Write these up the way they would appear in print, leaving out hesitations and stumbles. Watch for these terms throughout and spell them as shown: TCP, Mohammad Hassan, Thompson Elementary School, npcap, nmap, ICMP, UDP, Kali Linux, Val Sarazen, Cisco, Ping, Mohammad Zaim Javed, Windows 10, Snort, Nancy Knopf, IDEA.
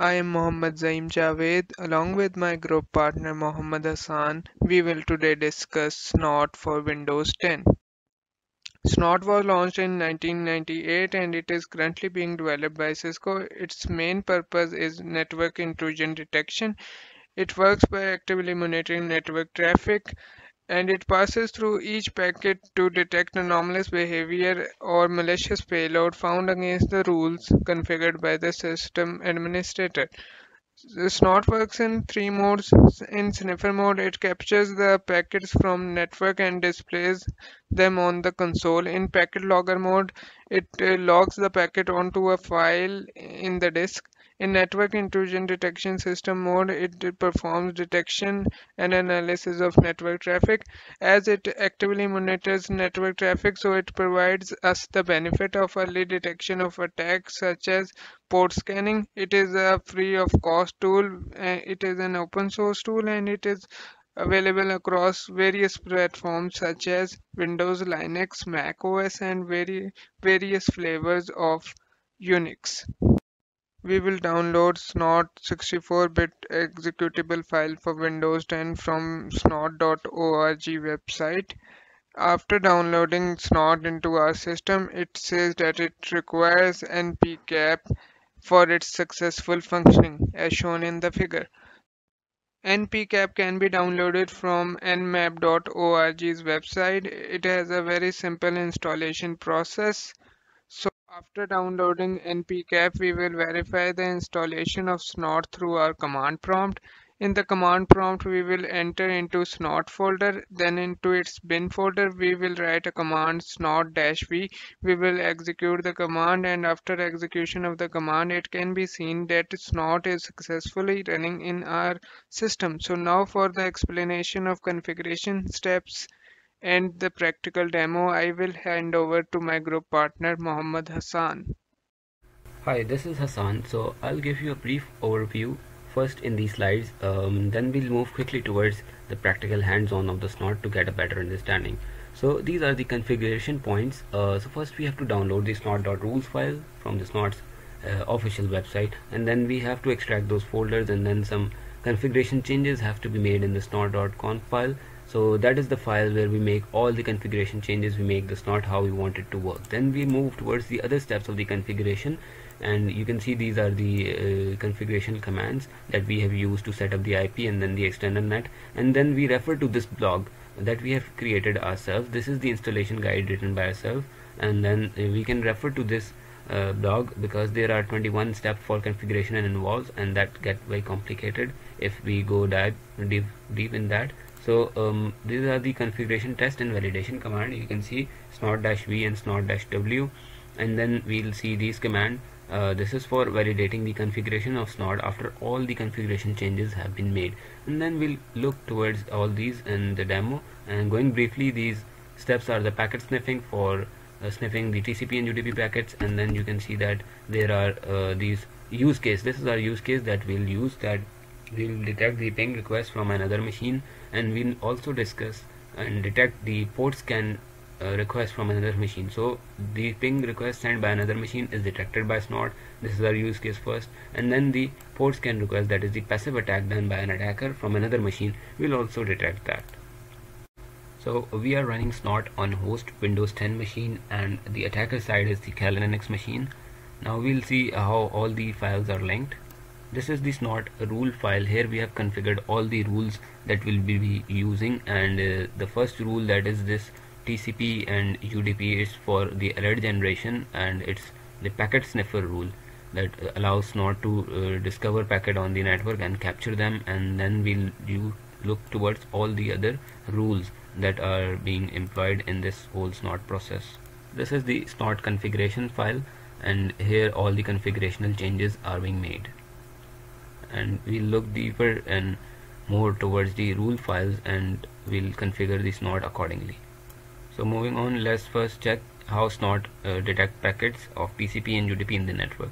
I am Mohammad Zaim Javed. Along with my group partner Mohammad Hassan, we will today discuss Snort for Windows 10. Snort was launched in 1998 and it is currently being developed by Cisco. Its main purpose is network intrusion detection. It works by actively monitoring network traffic, and it passes through each packet to detect anomalous behavior or malicious payload found against the rules configured by the system administrator. Snort works in three modes. In sniffer mode, it captures the packets from network and displays them on the console. In packet logger mode, it logs the packet onto a file in the disk. In network intrusion detection system mode, it performs detection and analysis of network traffic. As it actively monitors network traffic, so it provides us the benefit of early detection of attacks such as port scanning. It is a free of cost tool, it is an open source tool, and it is available across various platforms such as Windows, Linux, Mac OS, and various flavors of Unix. We will download Snort 64-bit executable file for Windows 10 from snort.org website. After downloading Snort into our system, it says that it requires npcap for its successful functioning, as shown in the figure. npcap can be downloaded from nmap.org's website. It has a very simple installation process. After downloading npcap, we will verify the installation of Snort through our command prompt. In the command prompt, we will enter into Snort folder, then into its bin folder, we will write a command snort-v. We will execute the command, and after execution of the command, it can be seen that Snort is successfully running in our system. So now for the explanation of configuration steps and the practical demo, I will hand over to my group partner Mohammad Hassan. Hi, this is Hassan. So I'll give you a brief overview first in these slides, then we'll move quickly towards the practical hands-on of the Snort to get a better understanding. So these are the configuration points. So first we have to download the snort.rules file from the Snort's official website, and then we have to extract those folders, and then some configuration changes have to be made in the snort.conf file. So that is the file where we make all the configuration changes, we make the Snort how we want it to work. Then we move towards the other steps of the configuration, and you can see these are the configuration commands that we have used to set up the IP and then the external net. And then we refer to this blog that we have created ourselves. This is the installation guide written by ourselves, and then we can refer to this blog because there are 21 steps for configuration and involves, and that gets very complicated if we go deep in that. So these are the configuration test and validation command. You can see snort-v and snort-w, and then we'll see these command. This is for validating the configuration of Snort after all the configuration changes have been made. And then we'll look towards all these in the demo. And going briefly, these steps are the packet sniffing for sniffing the TCP and UDP packets, and then you can see that there are these use case. This is our use case that we'll use, that we'll detect the ping request from another machine, and we'll also discuss and detect the port scan request from another machine. So the ping request sent by another machine is detected by Snort. This is our use case first, and then the port scan request, that is the passive attack done by an attacker from another machine, we'll also detect that. So we are running Snort on host Windows 10 machine, and the attacker side is the Kali Linux machine. Now we'll see how all the files are linked. This is the Snort rule file. Here we have configured all the rules that we'll be using, and the first rule, that is this TCP and UDP, is for the alert generation, and it's the packet sniffer rule that allows Snort to discover packet on the network and capture them. And then we'll look towards all the other rules that are being employed in this whole Snort process. This is the Snort configuration file, and here all the configurational changes are being made. And we'll look deeper and more towards the rule files, and we'll configure the Snort accordingly. So moving on, let's first check how Snort detect packets of TCP and UDP in the network.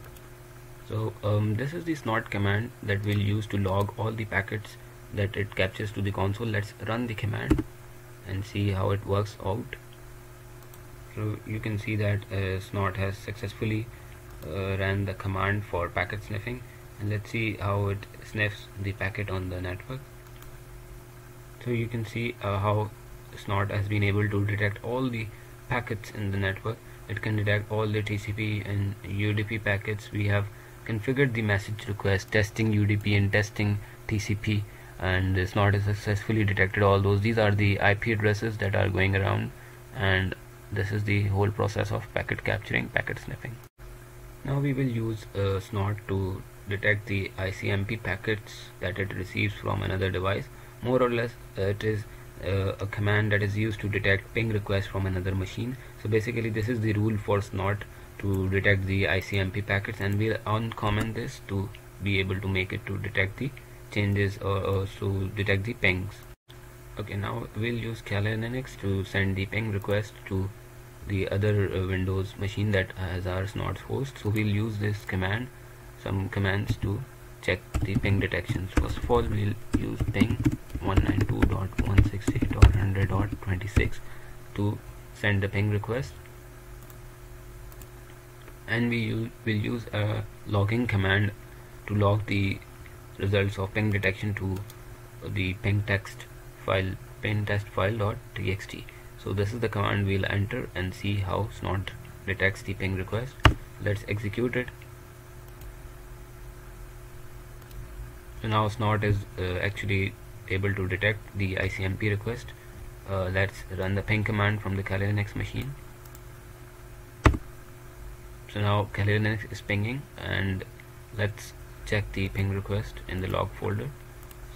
So this is the Snort command that we'll use to log all the packets that it captures to the console. Let's run the command and see how it works out. So you can see that Snort has successfully ran the command for packet sniffing. and let's see how it sniffs the packet on the network. So you can see how Snort has been able to detect all the packets in the network. It can detect all the TCP and UDP packets. We have configured the message request testing UDP and testing TCP, and Snort has successfully detected all those. These are the IP addresses that are going around, and this is the whole process of packet capturing, packet sniffing. Now we will use Snort to detect the ICMP packets that it receives from another device. More or less it is a command that is used to detect ping requests from another machine. So basically this is the rule for Snort to detect the ICMP packets, and we'll uncomment this to be able to make it to detect the changes or to detect the pings. Okay, now we'll use Kali Linux to send the ping request to the other Windows machine that has our Snort's host. So we'll use this command, some commands to check the ping detections. First of all, we'll use ping 192.168.100.26 to send the ping request, and we'll use a logging command to log the results of ping detection to the ping text file, pingtestfile.txt. So this is the command we'll enter and see how Snort detects the ping request. Let's execute it. So now Snort is actually able to detect the ICMP request. Let's run the ping command from the Kali Linux machine. So now Kali Linux is pinging, and let's check the ping request in the log folder.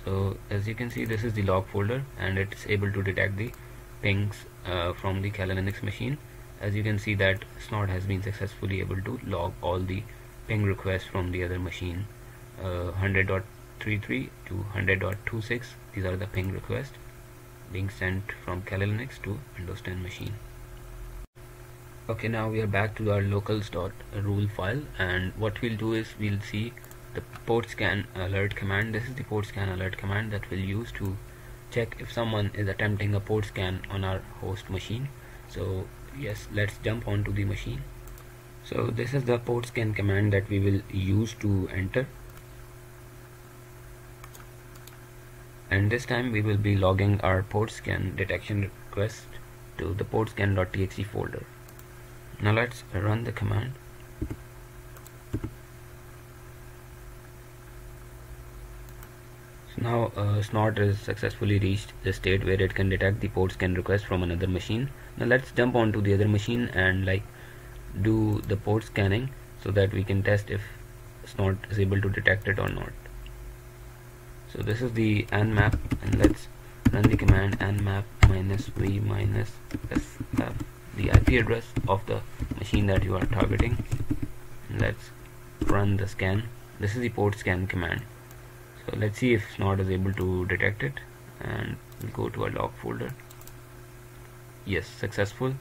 So as you can see, this is the log folder, and it's able to detect the pings from the Kali Linux machine. As you can see that Snort has been successfully able to log all the ping requests from the other machine, 100.33 to 100.26. these are the ping requests being sent from Kali Linux to Windows 10 machine. Okay, now we are back to our locals.rule file, and what we'll do is we'll see the port scan alert command. This is the port scan alert command that we'll use to check if someone is attempting a port scan on our host machine. So yes, let's jump onto the machine. So this is the port scan command that we will use to enter, and this time we will be logging our port scan detection request to the portscan.txt folder. Now let's run the command. Now Snort has successfully reached the state where it can detect the port scan request from another machine. Now let's jump onto the other machine and do the port scanning so that we can test if Snort is able to detect it or not. So this is the nmap, and let's run the command nmap -v -sf, the IP address of the machine that you are targeting. And let's run the scan. This is the port scan command. So let's see if Snort is able to detect it, and we'll go to our log folder. Yes, successful.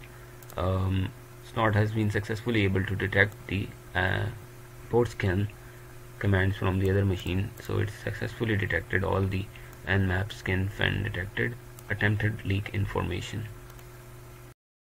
Snort has been successfully able to detect the port scan commands from the other machine. So it's successfully detected all the nmap scan fan detected attempted leak information.